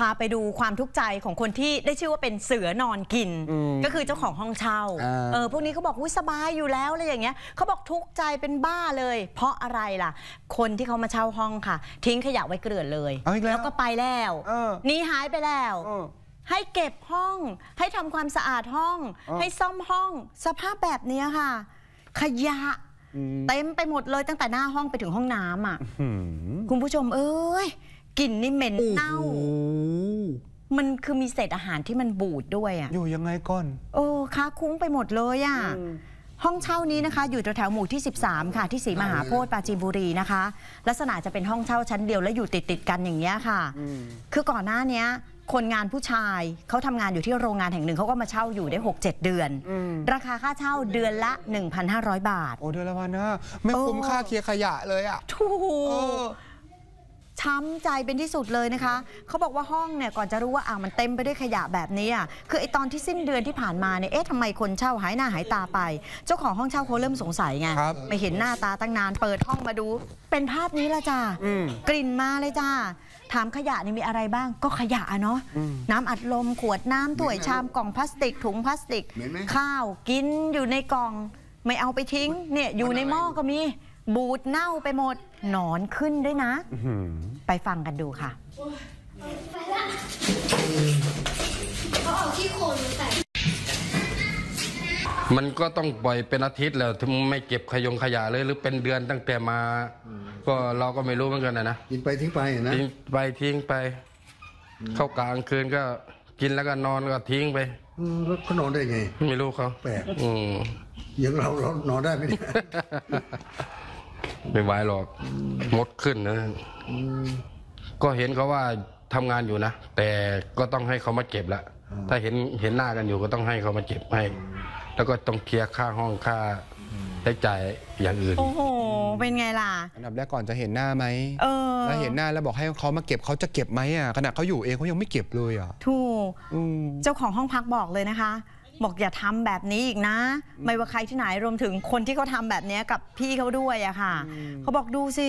พาไปดูความทุกข์ใจของคนที่ได้ชื่อว่าเป็นเสือนอนกินก็คือเจ้าของห้องเช่าพวกนี้เขาบอกว่าสบายอยู่แล้วอะไรอย่างเงี้ยเขาบอกทุกข์ใจเป็นบ้าเลยเพราะอะไรล่ะคนที่เขามาเช่าห้องค่ะทิ้งขยะไว้เกลื่อนเลยแล้วก็ไปแล้วนี่หายไปแล้วให้เก็บห้องให้ทำความสะอาดห้องให้ซ่อมห้องสภาพแบบนี้ค่ะขยะเต็มไปหมดเลยตั้งแต่หน้าห้องไปถึงห้องน้ำอ่ะคุณผู้ชมเอ้ยกลิ่นนี่เหม็นเน่ามันคือมีเศษอาหารที่มันบูดด้วยอ่ะอยู่ยังไงก่อนโอ้ค้าคุ้งไปหมดเลยอ่ะห้องเช่านี้นะคะอยู่แถวหมู่ที่13ค่ะที่ศรีมหาโพธิ์ปราจีนบุรีนะคะลักษณะจะเป็นห้องเช่าชั้นเดียวและอยู่ติดกันอย่างเงี้ยค่ะคือก่อนหน้านี้คนงานผู้ชายเขาทำงานอยู่ที่โรงงานแห่งหนึ่งเขาก็มาเช่าอยู่ได้ 6-7 เดือนราคาค่าเช่าเดือนละ 1,500 บาทโอ้เดือนละพันนะไม่คุ้มค่าเคลียร์ขยะเลยอ่ะถูกช้ำใจเป็นที่สุดเลยนะคะเขาบอกว่าห้องเนี่ยก่อนจะรู้ว่ามันเต็มไปด้วยขยะแบบนี้อ่ะคือไอตอนที่สิ้นเดือนที่ผ่านมาเนี่ยทำไมคนเช่าหายหน้าหายตาไปเจ้าของห้องเช่าเขาเริ่มสงสัยไงไม่เห็นหน้าตาตั้งนานเปิดห้องมาดูเป็นภาพนี้ละจ้ากลิ่นมาเลยจ้าถามขยะนี่มีอะไรบ้างก็ขยะเนาะน้ำอัดลมขวดน้ำถ้วยชามกล่องพลาสติกถุงพลาสติกข้าวกินอยู่ในกล่องไม่เอาไปทิ้งเนี่ยอยู่ในหม้อก็มีบูดเน่าไปหมดหนอนขึ้นด้วยนะไปฟังกันดูค่ะไปละเขาเอาขี้โคลนใส่มันก็ต้องปล่อยเป็นอาทิตย์แล้วถึงไม่เก็บขยะเลยหรือเป็นเดือนตั้งแต่มาก็เราก็ไม่รู้เหมือนกันนะกินไปทิ้งไปนะกินไปทิ้งไปเข้ากลางคืนก็กินแล้วก็นอนก็ทิ้งไปเขานอนได้ไงไม่รู้เขาแปลกอย่างเรานอนได้ไหมไม่ไหวหรอกหมดขึ้นนะก็เห็นเขาว่าทำงานอยู่นะแต่ก็ต้องให้เขามาเก็บละถ้าเห็นหน้ากันอยู่ก็ต้องให้เขามาเก็บให้แล้วก็ต้องเคลียร์ค่าห้องค่าใช้จ่ายอย่างอื่นโอ้โหเป็นไงล่ะอันดับแรกก่อนจะเห็นหน้าไหมถ้าเห็นหน้าแล้วบอกให้เขามาเก็บเขาจะเก็บไหมขณะเขาอยู่เองเขายังไม่เก็บเลยอ่ะถูกเจ้าของห้องพักบอกเลยนะคะบอกอย่าทำแบบนี้อีกนะไม่ว่าใครที่ไหนรวมถึงคนที่เขาทาแบบนี้กับพี่เขาด้วยอะค่ะเขาบอกดูสิ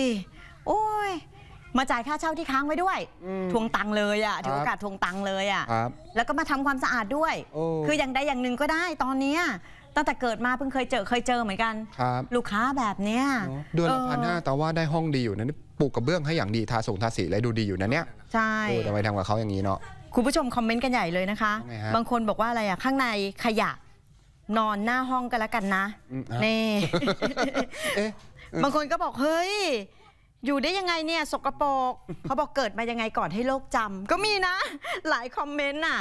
โอ้ยมาจ่ายค่าเช่าที่ค้างไว้ด้วยทวงตังเลยอะถือโอกาสทวงตังเลยอะแล้วก็มาทำความสะอาดด้วยคืออย่างใดอย่างหนึ่งก็ได้ตอนนี้ตั้งแต่เกิดมาเพิ่งเคยเจอเหมือนกันลูกค้าแบบเนี้ยเดือนละ1,500แต่ว่าได้ห้องดีอยู่นะปลูกกระเบื้องให้อย่างดีทาสีอะไรดูดีอยู่นะเนี่ยใช่ทำไมทำกับเขาอย่างนี้เนาะคุณผู้ชมคอมเมนต์กันใหญ่เลยนะคะบางคนบอกว่าอะไรอะข้างในขยะนอนหน้าห้องกันแล้วกันนะนี่บางคนก็บอกเฮ้ยอยู่ได้ยังไงเนี่ยสกปรกเขาบอกเกิดมายังไงก่อนให้โลกจำก็มีนะหลายคอมเมนต์น่ะ